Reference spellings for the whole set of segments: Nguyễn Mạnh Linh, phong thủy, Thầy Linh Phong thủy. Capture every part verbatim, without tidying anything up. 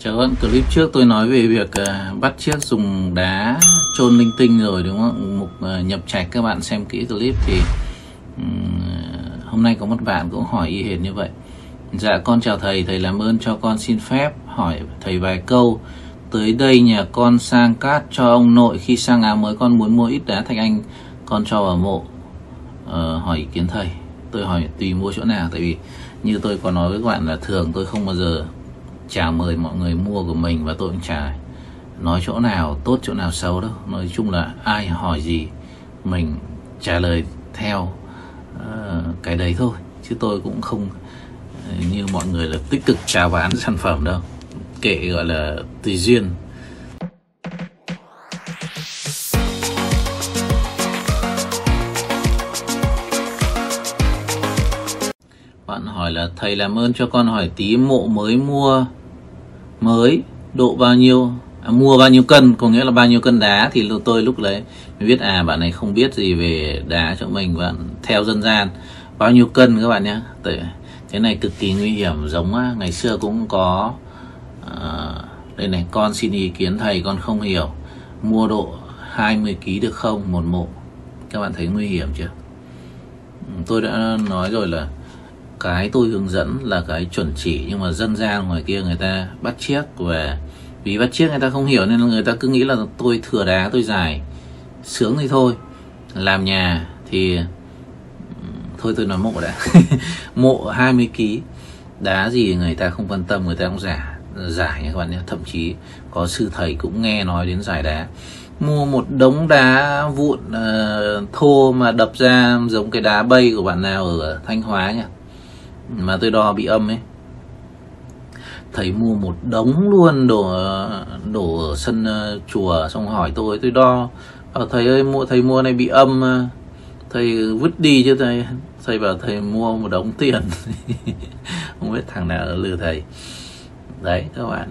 Chào các bạn, clip trước tôi nói về việc bắt chiếc dùng đá chôn linh tinh rồi đúng không? Mục nhập trạch, các bạn xem kỹ clip thì hôm nay có một bạn cũng hỏi y hệt như vậy. Dạ con chào thầy, thầy làm ơn cho con xin phép hỏi thầy vài câu. Tới đây nhà con sang cát cho ông nội, khi sang Áo mới con muốn mua ít đá thạch anh con cho vào mộ. Ờ, hỏi ý kiến thầy. Tôi hỏi tùy mua chỗ nào, tại vì như tôi có nói với các bạn là thường tôi không bao giờ chào mời mọi người mua của mình, và tôi cũng chả nói chỗ nào tốt chỗ nào xấu đâu. Nói chung là ai hỏi gì mình trả lời theo uh, cái đấy thôi, chứ tôi cũng không như mọi người là tích cực chào bán sản phẩm đâu, kệ gọi là tùy duyên. Bạn hỏi là thầy làm ơn cho con hỏi tí mộ mới mua mới độ bao nhiêu, à, mua bao nhiêu cân, có nghĩa là bao nhiêu cân đá. Thì tôi lúc đấy mới biết à bạn này không biết gì về đá cho mình, bạn theo dân gian bao nhiêu cân các bạn nhé. Cái này cực kỳ nguy hiểm, giống á, ngày xưa cũng có à, đây này, con xin ý kiến thầy, con không hiểu, mua độ hai mươi ki lô gam được không một mộ. Các bạn thấy nguy hiểm chưa? Tôi đã nói rồi là cái tôi hướng dẫn là cái chuẩn chỉ, nhưng mà dân gian ngoài kia người ta bắt chiếc, và vì bắt chiếc người ta không hiểu nên người ta cứ nghĩ là tôi thừa đá tôi giải sướng thì thôi. Làm nhà thì thôi tôi nói mộ đã mộ hai mươi ki lô gam đá gì người ta không quan tâm, người ta cũng giả giải nha các bạn nhé. Thậm chí có sư thầy cũng nghe nói đến giải đá, mua một đống đá vụn uh, thô mà đập ra giống cái đá bay của bạn nào ở Thanh Hóa nhỉ, mà tôi đo bị âm ấy. Thầy mua một đống luôn đổ đổ ở sân uh, chùa, xong hỏi tôi tôi đo à, thầy ơi mua thầy mua này bị âm, thầy vứt đi chứ thầy. Thầy bảo thầy mua một đống tiền không biết thằng nào lừa thầy đấy các bạn.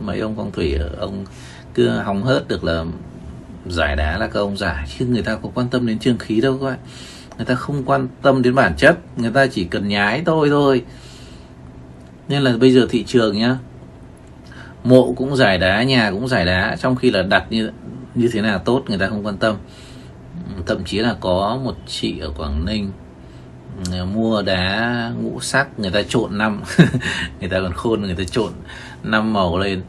Mấy ông phong thủy ông cứ hóng hớt được là giải đá là các ông giải, chứ người ta có quan tâm đến trương khí đâu các bạn. Người ta không quan tâm đến bản chất, người ta chỉ cần nhái tôi thôi. Nên là bây giờ thị trường nhá, mộ cũng giải đá, nhà cũng giải đá, trong khi là đặt như như thế nào tốt người ta không quan tâm. Thậm chí là có một chị ở Quảng Ninh mua đá ngũ sắc, người ta trộn năm người ta còn khôn, người ta trộn năm màu lên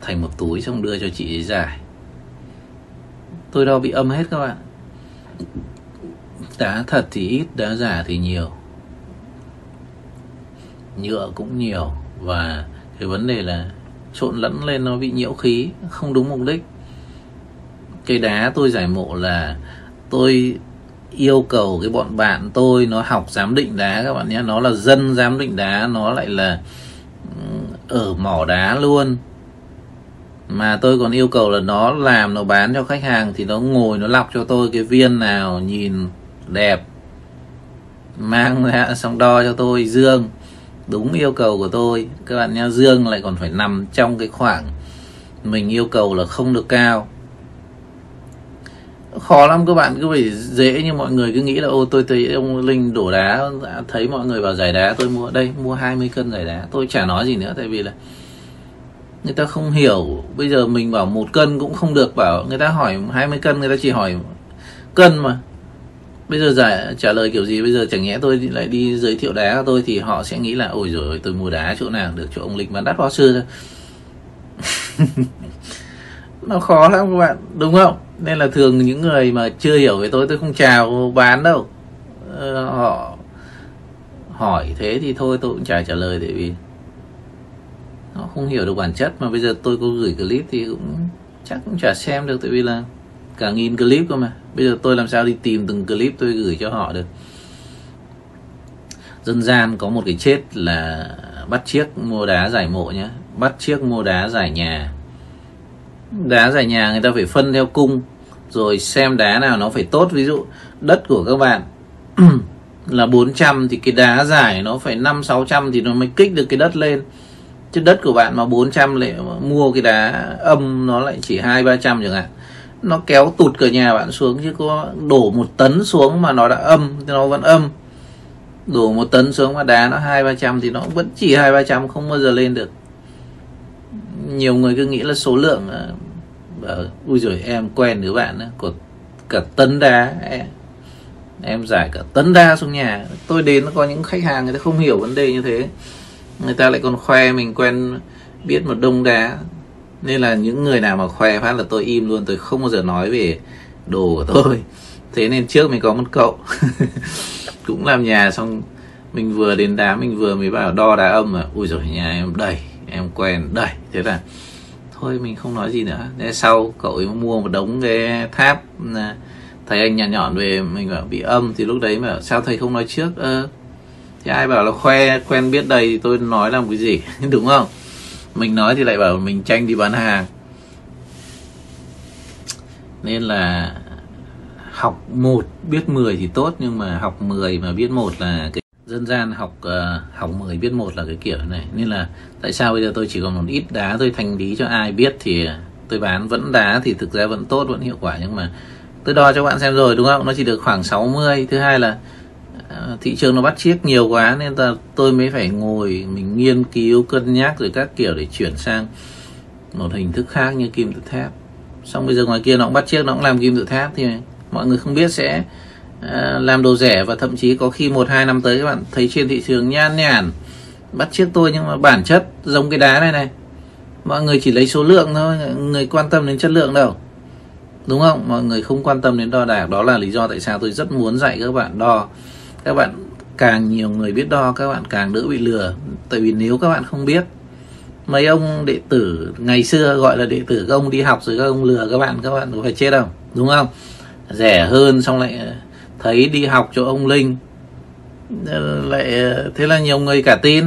thành một túi xong đưa cho chị ấy giải. Tôi đo bị âm hết các bạn. Đá thật thì ít, đá giả thì nhiều, nhựa cũng nhiều, và cái vấn đề là trộn lẫn lên nó bị nhiễu khí không đúng mục đích. Cái đá tôi giải mộ là tôi yêu cầu cái bọn bạn tôi nó học giám định đá các bạn nhé, nó là dân giám định đá, nó lại là ở mỏ đá luôn, mà tôi còn yêu cầu là nó làm nó bán cho khách hàng thì nó ngồi nó lọc cho tôi cái viên nào nhìn đẹp mang ra, xong đo cho tôi dương đúng yêu cầu của tôi các bạn nhá. Dương lại còn phải nằm trong cái khoảng mình yêu cầu là không được cao, khó lắm các bạn. Cứ phải dễ như mọi người cứ nghĩ là ô tôi thấy ông Linh đổ đá, thấy mọi người vào giải đá tôi mua, đây mua hai mươi cân giải đá. Tôi chả nói gì nữa, tại vì là người ta không hiểu. Bây giờ mình bảo một cân cũng không được, bảo người ta hỏi hai mươi cân, người ta chỉ hỏi cân mà. Bây giờ giải trả lời kiểu gì? Bây giờ chẳng nhẽ tôi lại đi giới thiệu đá của tôi thì họ sẽ nghĩ là ôi rồi tôi mua đá chỗ nào được, chỗ ông Linh bán đắt bao sư thôi nó khó lắm các bạn, đúng không? Nên là thường những người mà chưa hiểu về tôi tôi không chào bán đâu. Họ hỏi thế thì thôi tôi cũng chả trả lời, tại vì nó không hiểu được bản chất. Mà bây giờ tôi có gửi clip thì cũng chắc cũng chả xem được, tại vì là cả nghìn clip cơ mà. Bây giờ tôi làm sao đi tìm từng clip tôi gửi cho họ được. Dân gian có một cái chết là bắt chiếc mua đá giải mộ nhá, bắt chiếc mua đá giải nhà. Đá giải nhà người ta phải phân theo cung, rồi xem đá nào nó phải tốt. Ví dụ đất của các bạn là bốn trăm thì cái đá giải nó phải năm sáu trăm thì nó mới kích được cái đất lên. Chứ đất của bạn mà bốn trăm lại mua cái đá âm nó lại chỉ hai ba trăm chẳng hạn, nó kéo tụt cả nhà bạn xuống. Chứ có đổ một tấn xuống mà nó đã âm thì nó vẫn âm, đổ một tấn xuống mà đá nó hai ba trăm thì nó vẫn chỉ hai ba trăm, không bao giờ lên được. nhiều người cứ nghĩ là số lượng ở, ui rồi em quen đứa bạn đó, của cả tấn đá, em, em giải cả tấn đá xuống nhà. Tôi đến nó có những khách hàng người ta không hiểu vấn đề như thế, người ta lại còn khoe mình quen biết một đông đá. Nên là những người nào mà khoe phát là tôi im luôn, tôi không bao giờ nói về đồ của tôi. Thế nên trước mình có một cậu cũng làm nhà, xong mình vừa đến đá, mình vừa mới bảo đo đá âm mà ui rồi nhà em đầy, em quen đầy. Thế là thôi mình không nói gì nữa. Thế sau cậu ấy mua một đống cái tháp, thầy anh nhọn nhọn về, mình bảo bị âm. Thì lúc đấy mà sao thầy không nói trước? Ờ, thì ai bảo là khoe quen biết đầy thì tôi nói làm cái gì đúng không? Mình nói thì lại bảo mình tranh đi bán hàng. Nên là học một biết mười thì tốt, nhưng mà học mười mà biết một là cái dân gian học uh, học mười biết một là cái kiểu này. Nên là tại sao bây giờ tôi chỉ còn một ít đá tôi thanh lý cho ai biết thì tôi bán vẫn đá, thì thực ra vẫn tốt, vẫn hiệu quả. Nhưng mà tôi đo cho bạn xem rồi đúng không, nó chỉ được khoảng sáu mươi. Thứ hai là uh, thị trường nó bắt chiếc nhiều quá, nên là tôi mới phải ngồi mình nghiên cứu cân nhắc rồi các kiểu để chuyển sang một hình thức khác như kim tự tháp. Xong bây giờ ngoài kia nó cũng bắt chiếc, nó cũng làm kim tự tháp, thì mọi người không biết sẽ à, làm đồ rẻ. Và thậm chí có khi một hai năm tới các bạn thấy trên thị trường nhan nhản bắt chiếc tôi, nhưng mà bản chất giống cái đá này này. Mọi người chỉ lấy số lượng thôi, người quan tâm đến chất lượng đâu, đúng không? Mọi người không quan tâm đến đo đạc. Đó là lý do tại sao tôi rất muốn dạy các bạn đo. Các bạn càng nhiều người biết đo, các bạn càng đỡ bị lừa. Tại vì nếu các bạn không biết, mấy ông đệ tử ngày xưa gọi là đệ tử các ông đi học rồi các ông lừa các bạn, các bạn có phải chết không, đúng không? Rẻ hơn xong lại thấy đi học cho ông Linh, lại thế là nhiều người cả tin.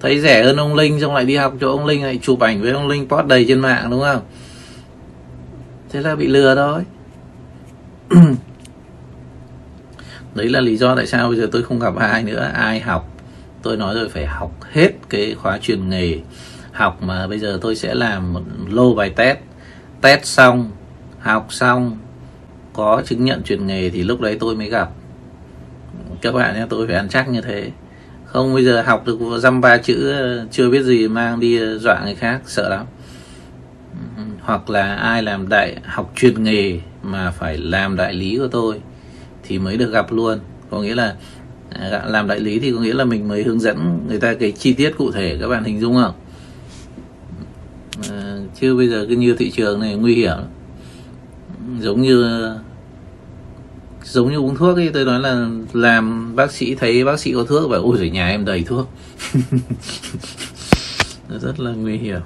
Thấy rẻ hơn ông Linh xong lại đi học cho ông Linh, lại chụp ảnh với ông Linh post đầy trên mạng, đúng không? Thế là bị lừa thôi. Đấy là lý do tại sao bây giờ tôi không gặp ai nữa. Ai học, tôi nói rồi, phải học hết cái khóa truyền nghề. Học mà bây giờ tôi sẽ làm một lô bài test. Test xong, học xong, có chứng nhận truyền nghề thì lúc đấy tôi mới gặp các bạn nhé. Tôi phải ăn chắc như thế. Không bây giờ học được dăm ba chữ chưa biết gì mang đi dọa người khác sợ lắm. Hoặc là ai làm đại học truyền nghề mà phải làm đại lý của tôi thì mới được gặp luôn. Có nghĩa là làm đại lý thì có nghĩa là mình mới hướng dẫn người ta cái chi tiết cụ thể, các bạn hình dung không? Chứ bây giờ cứ như thị trường này nguy hiểm. Giống như giống như uống thuốc ấy, tôi nói là làm bác sĩ, thấy bác sĩ có thuốc và ôi giời nhà em đầy thuốc. Rất là nguy hiểm.